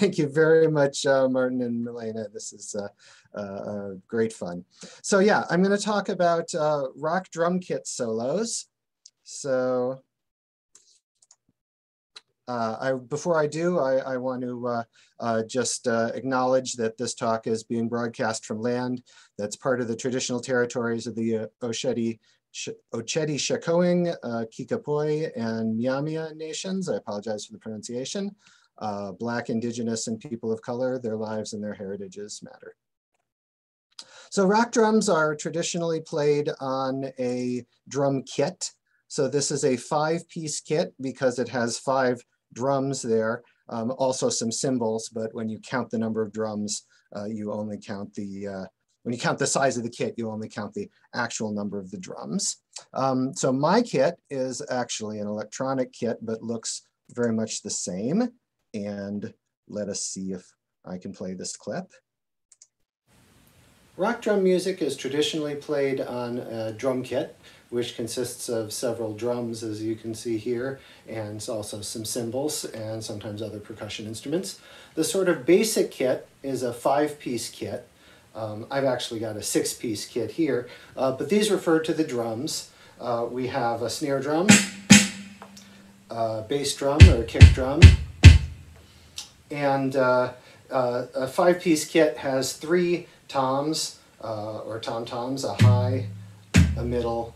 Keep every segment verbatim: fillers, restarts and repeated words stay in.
Thank you very much, uh, Martin and Milena. This is uh, uh, great fun. So yeah, I'm going to talk about uh, rock drum kit solos. So uh, I, before I do, I, I want to uh, uh, just uh, acknowledge that this talk is being broadcast from land that's part of the traditional territories of the uh, Ochedi Ochedi-Shakoing, uh, Kikapoi, and Miamia nations. I apologize for the pronunciation. Uh, Black, Indigenous, and people of color, their lives and their heritages matter. So rock drums are traditionally played on a drum kit. So this is a five-piece kit because it has five drums there, um, also some cymbals, but when you count the number of drums, uh, you only count the uh, When you count the size of the kit, you only count the actual number of the drums. Um, so my kit is actually an electronic kit, but looks very much the same. And let us see if I can play this clip. Rock drum music is traditionally played on a drum kit, which consists of several drums, as you can see here, and also some cymbals and sometimes other percussion instruments. The sort of basic kit is a five-piece kit. Um, I've actually got a six-piece kit here, uh, but these refer to the drums. Uh, we have a snare drum, a bass drum or a kick drum, and uh, uh, a five-piece kit has three toms uh, or tom-toms, a high, a middle,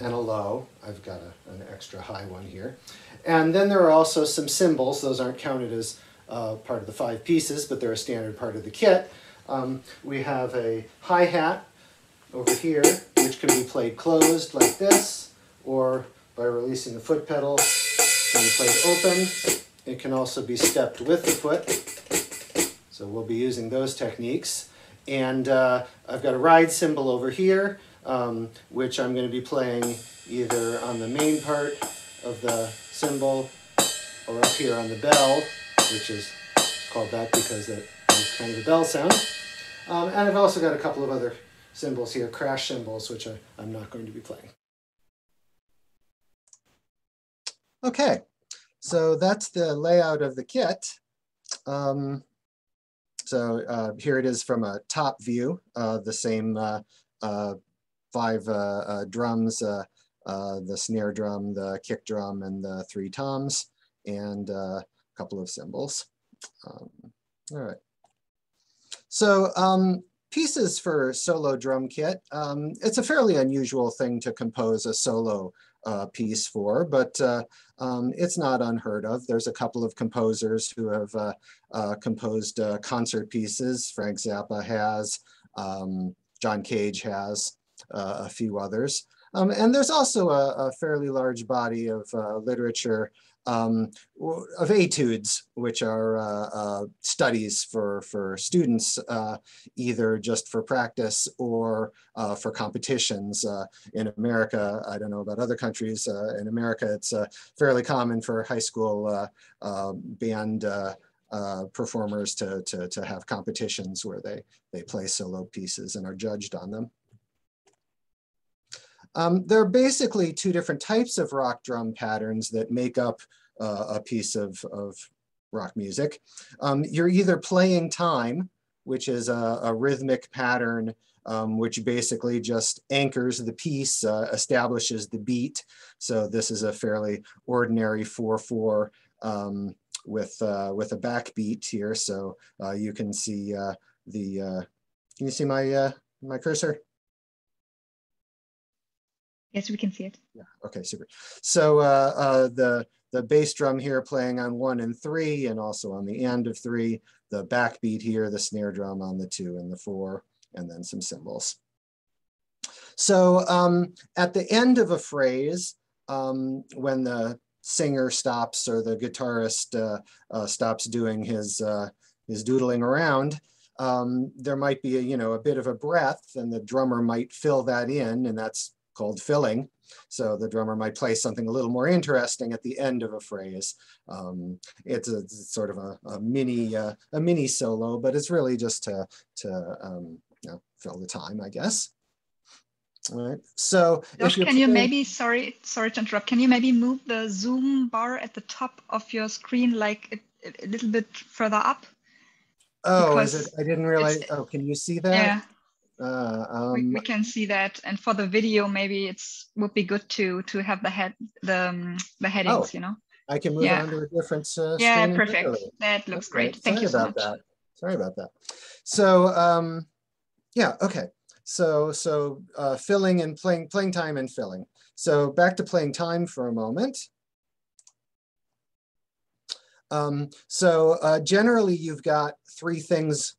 and a low. I've got a, an extra high one here. And then there are also some cymbals. Those aren't counted as uh, part of the five pieces, but they're a standard part of the kit. Um, we have a hi-hat over here, which can be played closed like this, or by releasing the foot pedal, it can be played open. It can also be stepped with the foot, so we'll be using those techniques. And uh, I've got a ride cymbal over here, um, which I'm going to be playing either on the main part of the cymbal or up here on the bell, which is called that because it is kind of a bell sound. Um, and I've also got a couple of other cymbals here, crash cymbals, which I, I'm not going to be playing. Okay, so that's the layout of the kit. Um, so uh, here it is from a top view, uh, the same uh, uh, five uh, uh, drums, uh, uh, the snare drum, the kick drum, and the three toms, and uh, a couple of cymbals. Um, all right. So um, pieces for solo drum kit, um, it's a fairly unusual thing to compose a solo uh, piece for, but uh, um, it's not unheard of. There's a couple of composers who have uh, uh, composed uh, concert pieces. Frank Zappa has, um, John Cage has, uh, a few others. Um, and there's also a, a fairly large body of uh, literature Um, of etudes, which are uh, uh, studies for, for students, uh, either just for practice or uh, for competitions. Uh, in America, I don't know about other countries, uh, in America it's uh, fairly common for high school uh, uh, band uh, uh, performers to, to, to have competitions where they, they play solo pieces and are judged on them. Um, there are basically two different types of rock drum patterns that make up uh, a piece of, of rock music. Um, you're either playing time, which is a, a rhythmic pattern, um, which basically just anchors the piece, uh, establishes the beat. So this is a fairly ordinary four four um, with, uh, with a backbeat here. So uh, you can see uh, the, uh, can you see my, uh, my cursor? Yes, we can see it. Yeah. Okay, super. So uh, uh, the, the bass drum here playing on one and three, and also on the end of three, the backbeat here, the snare drum on the two and the four, and then some cymbals. So um, at the end of a phrase, um, when the singer stops or the guitarist uh, uh, stops doing his, uh, his doodling around, um, there might be a, you know, a bit of a breath, and the drummer might fill that in, and that's called filling. So the drummer might play something a little more interesting at the end of a phrase. Um, it's, a, it's sort of a, a mini uh, a mini solo, but it's really just to, to um, you know, fill the time, I guess. All right. So Josh, can you maybe, sorry, sorry to interrupt, can you maybe move the zoom bar at the top of your screen like it a little bit further up. Oh, is it? I didn't realize. Oh, can you see that? Yeah. Uh, um, we, we can see that, and for the video, maybe it's would be good to to have the head the um, the headings. Oh, you know, I can move yeah. on to a different. Uh, yeah, perfect. Video. That looks That's great. great. Thank Sorry you so about much. That. Sorry about that. So, um, yeah, okay. So, so uh, filling and playing, playing time and filling. So back to playing time for a moment. Um, so uh, generally, you've got three things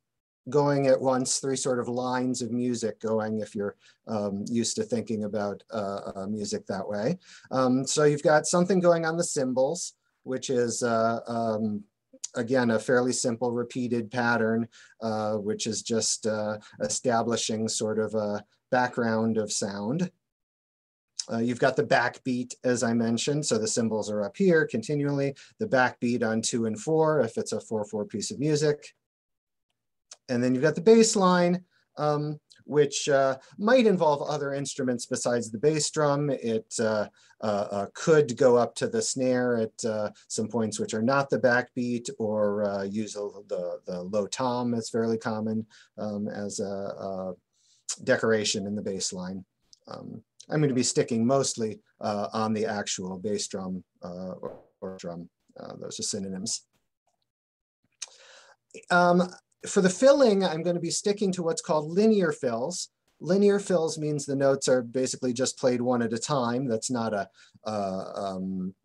going at once, three sort of lines of music going if you're um, used to thinking about uh, uh, music that way. Um, so you've got something going on the cymbals, which is, uh, um, again, a fairly simple repeated pattern, uh, which is just uh, establishing sort of a background of sound. Uh, you've got the backbeat, as I mentioned. So the cymbals are up here continually, the backbeat on two and four, if it's a four four piece of music. And then you've got the bass line, um, which uh, might involve other instruments besides the bass drum. It uh, uh, uh, could go up to the snare at uh, some points which are not the backbeat, or uh, use a, the, the low tom that's fairly common um, as a, a decoration in the bass line. Um, I'm going to be sticking mostly uh, on the actual bass drum uh, or, or drum. Uh, those are synonyms. Um, For the filling, I'm going to be sticking to what's called linear fills. Linear fills means the notes are basically just played one at a time. That's not a uh, um,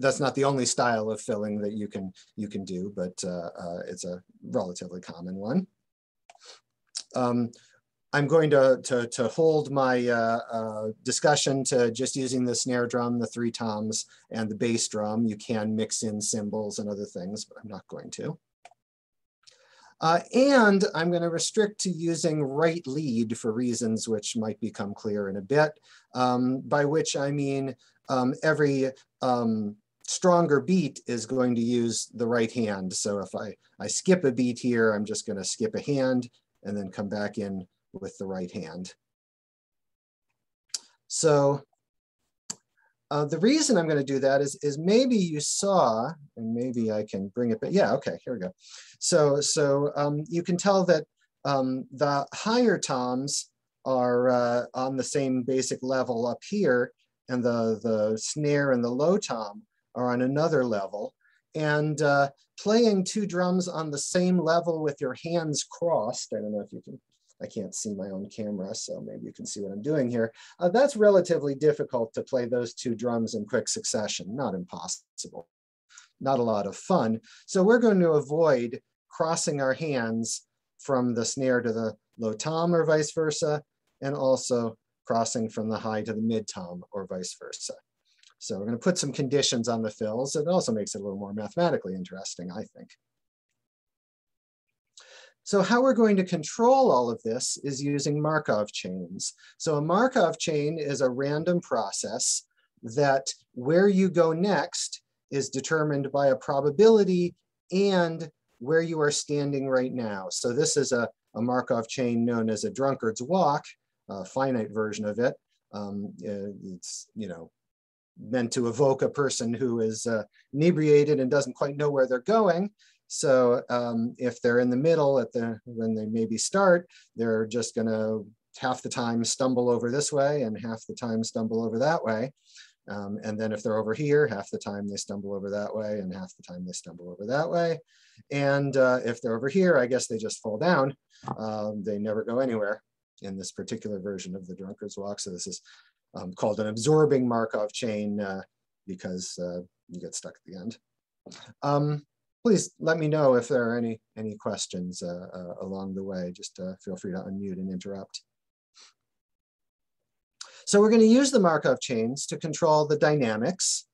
that's not the only style of filling that you can you can do, but uh, uh, it's a relatively common one. Um, I'm going to to, to hold my uh, uh, discussion to just using the snare drum, the three toms, and the bass drum. You can mix in cymbals and other things, but I'm not going to. Uh, and I'm going to restrict to using right lead for reasons which might become clear in a bit, um, by which I mean um, every um, stronger beat is going to use the right hand. So if I, I skip a beat here, I'm just going to skip a hand and then come back in with the right hand. So uh, the reason I'm going to do that is, is maybe you saw, and maybe I can bring it back. Yeah, okay, here we go. So, so um, you can tell that um, the higher toms are uh, on the same basic level up here, and the, the snare and the low tom are on another level. And uh, playing two drums on the same level with your hands crossed, I don't know if you can, I can't see my own camera, so maybe you can see what I'm doing here. Uh, that's relatively difficult to play those two drums in quick succession, not impossible. Not a lot of fun. So we're going to avoid crossing our hands from the snare to the low tom or vice versa, and also crossing from the high to the mid tom or vice versa. So we're going to put some conditions on the fills. It also makes it a little more mathematically interesting, I think. So how we're going to control all of this is using Markov chains. So a Markov chain is a random process that where you go next is determined by a probability and where you are standing right now. So this is a, a Markov chain known as a drunkard's walk, a finite version of it. Um, it's, you know, meant to evoke a person who is uh, inebriated and doesn't quite know where they're going. So um, if they're in the middle at the, when they maybe start, they're just gonna half the time stumble over this way and half the time stumble over that way. Um, and then if they're over here, half the time they stumble over that way and half the time they stumble over that way. And uh, if they're over here, I guess they just fall down. Um, they never go anywhere in this particular version of the drunkard's walk. So this is um, called an absorbing Markov chain uh, because uh, you get stuck at the end. Um, please let me know if there are any, any questions uh, uh, along the way. Just uh, feel free to unmute and interrupt. So we're going to use the Markov chains to control the dynamics.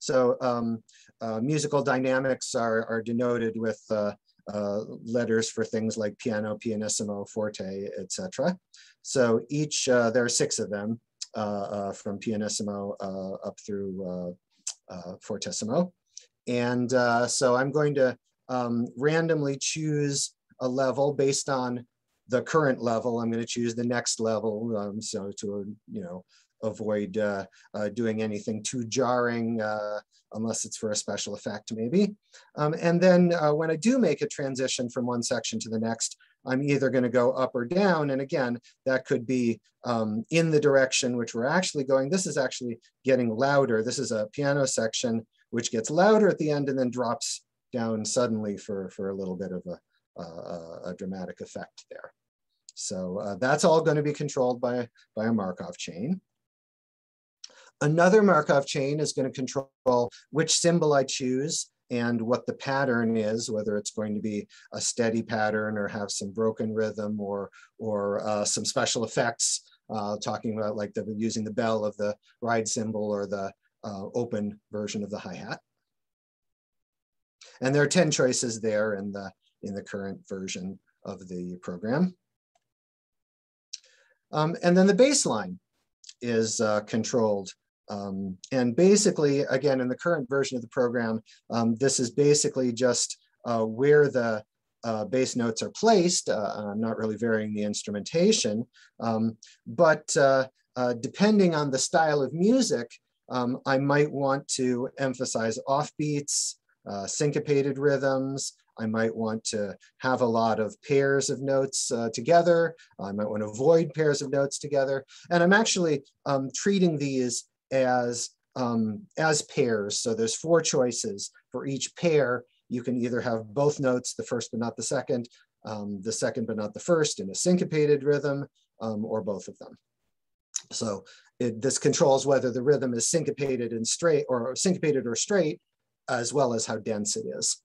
So um, uh, musical dynamics are, are denoted with uh, uh, letters for things like piano, pianissimo, forte, et cetera. So each, uh, there are six of them uh, uh, from pianissimo uh, up through uh, uh, fortissimo. And uh, so I'm going to um, randomly choose a level based on the current level. I'm going to choose the next level. Um, so to, you know, avoid uh, uh, doing anything too jarring uh, unless it's for a special effect maybe. Um, and then uh, when I do make a transition from one section to the next, I'm either going to go up or down. And again, that could be um, in the direction which we're actually going. This is actually getting louder. This is a piano section which gets louder at the end and then drops down suddenly for, for a little bit of a, a, a dramatic effect there. So uh, that's all going to be controlled by, by a Markov chain. Another Markov chain is going to control which symbol I choose and what the pattern is, whether it's going to be a steady pattern or have some broken rhythm or, or uh, some special effects, uh, talking about like the, using the bell of the ride cymbal or the uh, open version of the hi-hat. And there are ten choices there in the, in the current version of the program. Um, and then the bass line is uh, controlled. Um, and basically, again, in the current version of the program, um, this is basically just uh, where the uh, bass notes are placed. Uh, I'm not really varying the instrumentation, um, but uh, uh, depending on the style of music, um, I might want to emphasize offbeats, uh, syncopated rhythms. I might want to have a lot of pairs of notes uh, together. I might want to avoid pairs of notes together. And I'm actually um, treating these as, um, as pairs. So there's four choices for each pair. You can either have both notes, the first but not the second, um, the second but not the first in a syncopated rhythm, um, or both of them. So it, this controls whether the rhythm is syncopated and straight, or syncopated or straight, as well as how dense it is.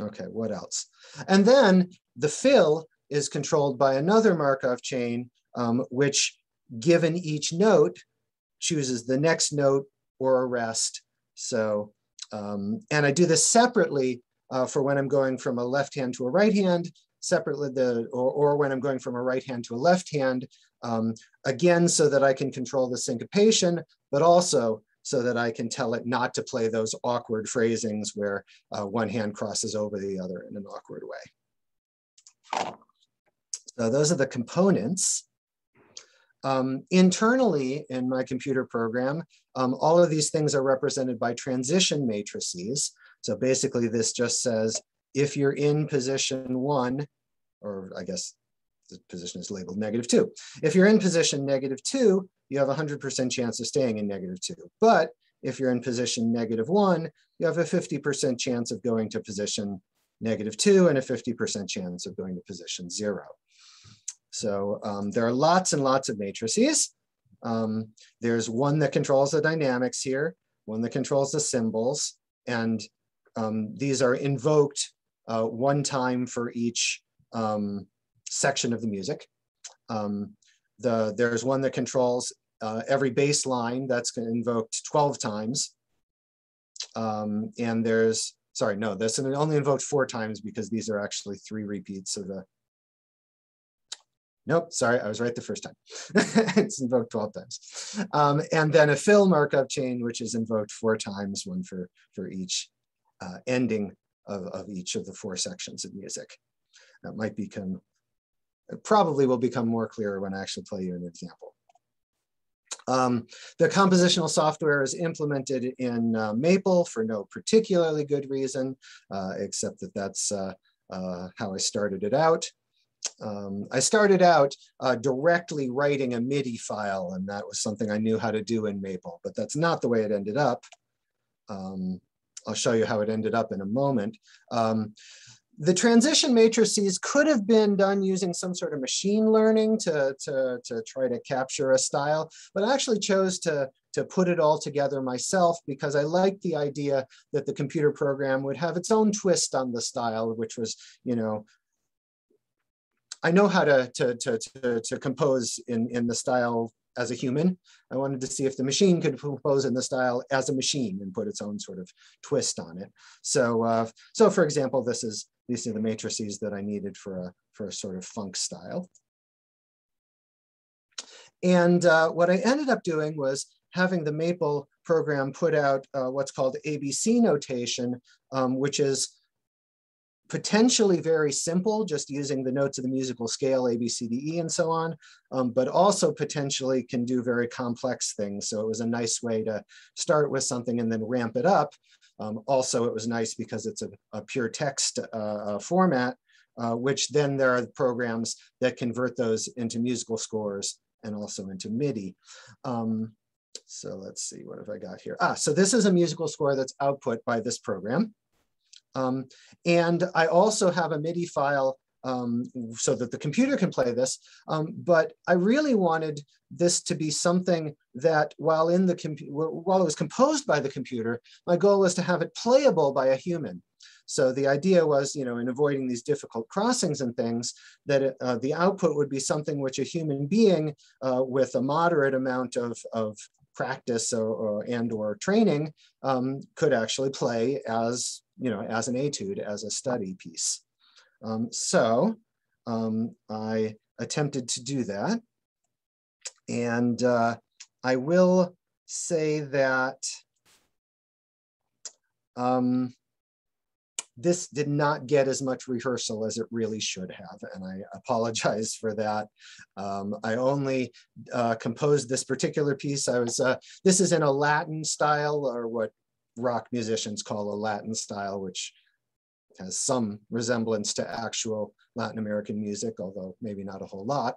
Okay, what else? And then the fill is controlled by another Markov chain, um, which given each note chooses the next note or a rest. So, um, and I do this separately uh, for when I'm going from a left hand to a right hand, separately the, or, or when I'm going from a right hand to a left hand, um, again, so that I can control the syncopation, but also so that I can tell it not to play those awkward phrasings where uh, one hand crosses over the other in an awkward way. So those are the components. Um, internally in my computer program, um, all of these things are represented by transition matrices. So basically this just says, if you're in position one, or I guess the position is labeled negative two. If you're in position negative two, you have a one hundred percent chance of staying in negative two. But if you're in position negative one, you have a fifty percent chance of going to position negative two and a fifty percent chance of going to position zero. So um, there are lots and lots of matrices. Um, there's one that controls the dynamics here, one that controls the symbols, and um, these are invoked uh, one time for each um, section of the music. Um, the, there's one that controls uh, every bass line that's invoked twelve times. Um, and there's, sorry, no, that's only invoked four times because these are actually three repeats of the, nope, sorry, I was right the first time. It's invoked twelve times. Um, and then a fill Markov chain, which is invoked four times, one for, for each uh, ending of, of each of the four sections of music. That might become It probably will become more clear when I actually play you an example. Um, the compositional software is implemented in uh, Maple for no particularly good reason, uh, except that that's uh, uh, how I started it out. Um, I started out uh, directly writing a MIDI file, and that was something I knew how to do in Maple, but that's not the way it ended up. Um, I'll show you how it ended up in a moment. Um, The transition matrices could have been done using some sort of machine learning to, to, to try to capture a style, but I actually chose to, to put it all together myself because I liked the idea that the computer program would have its own twist on the style, which was, you know, I know how to, to, to, to, to compose in, in the style as a human. I wanted to see if the machine could compose in the style as a machine and put its own sort of twist on it. So, uh, so for example, this is these are the matrices that I needed for a, for a sort of funk style. And uh, what I ended up doing was having the Maple program put out uh, what's called A B C notation, um, which is potentially very simple, just using the notes of the musical scale, A, B, C, D, E, and so on, um, but also potentially can do very complex things. So it was a nice way to start with something and then ramp it up. Um, also, it was nice because it's a, a pure text uh, format, uh, which then there are programs that convert those into musical scores and also into MIDI. Um, so let's see, what have I got here? Ah, so this is a musical score that's output by this program. Um, and I also have a MIDI file um, so that the computer can play this, um, but I really wanted this to be something that while, in the com while it was composed by the computer, my goal was to have it playable by a human. So the idea was, you know, in avoiding these difficult crossings and things, that it, uh, the output would be something which a human being uh, with a moderate amount of, of practice or, or, and or training um, could actually play as you know, as an etude, as a study piece. Um, so um, I attempted to do that. And uh, I will say that um, this did not get as much rehearsal as it really should have. And I apologize for that. Um, I only uh, composed this particular piece. I was, uh, this is in a Latin style, or what rock musicians call a Latin style, which has some resemblance to actual Latin American music, although maybe not a whole lot.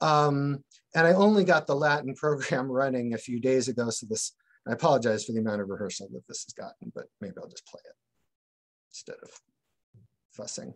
Um, and I only got the Latin program running a few days ago, so this, I apologize for the amount of rehearsal that this has gotten, but maybe I'll just play it instead of fussing.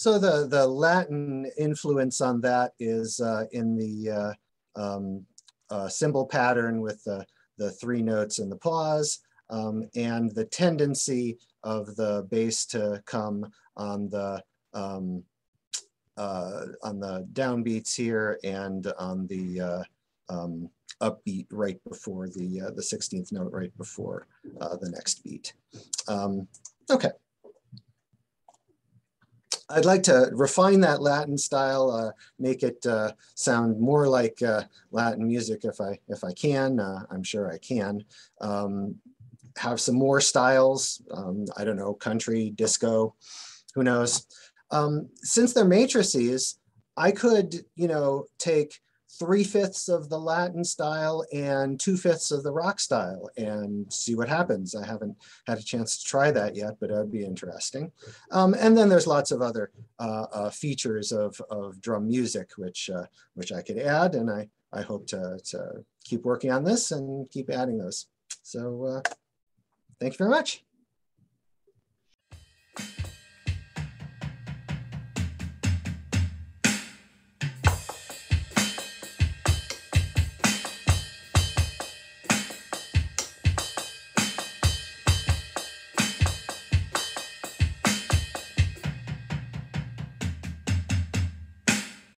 So the, the Latin influence on that is uh, in the uh, um, uh, cymbal pattern with the, the three notes and the pause, um, and the tendency of the bass to come on the, um, uh, on the downbeats here and on the uh, um, upbeat right before the, uh, the sixteenth note, right before uh, the next beat. Um, okay. I'd like to refine that Latin style, uh, make it uh, sound more like uh, Latin music if I, if I can. Uh, I'm sure I can. Um, have some more styles. Um, I don't know, country, disco, who knows. Um, since they're matrices, I could, you know, take three-fifths of the Latin style and two-fifths of the rock style and see what happens. I haven't had a chance to try that yet, but it would be interesting. Um, and then there's lots of other uh, uh, features of, of drum music, which, uh, which I could add, and I, I hope to, to keep working on this and keep adding those. So uh, thank you very much.